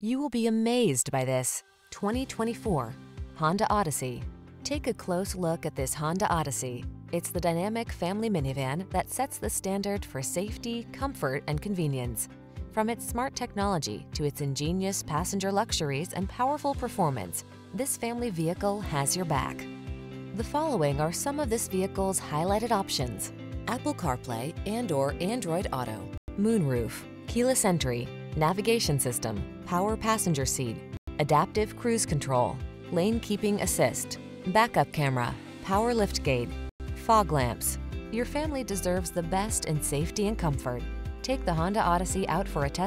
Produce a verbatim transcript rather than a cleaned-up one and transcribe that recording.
You will be amazed by this twenty twenty-four Honda Odyssey. Take a close look at this Honda Odyssey. It's the dynamic family minivan that sets the standard for safety, comfort, and convenience. From its smart technology to its ingenious passenger luxuries and powerful performance, this family vehicle has your back. The following are some of this vehicle's highlighted options: Apple CarPlay and or Android Auto, moonroof, keyless entry, navigation system, power passenger seat, adaptive cruise control, lane keeping assist, backup camera, power liftgate, fog lamps. Your family deserves the best in safety and comfort. Take the Honda Odyssey out for a test.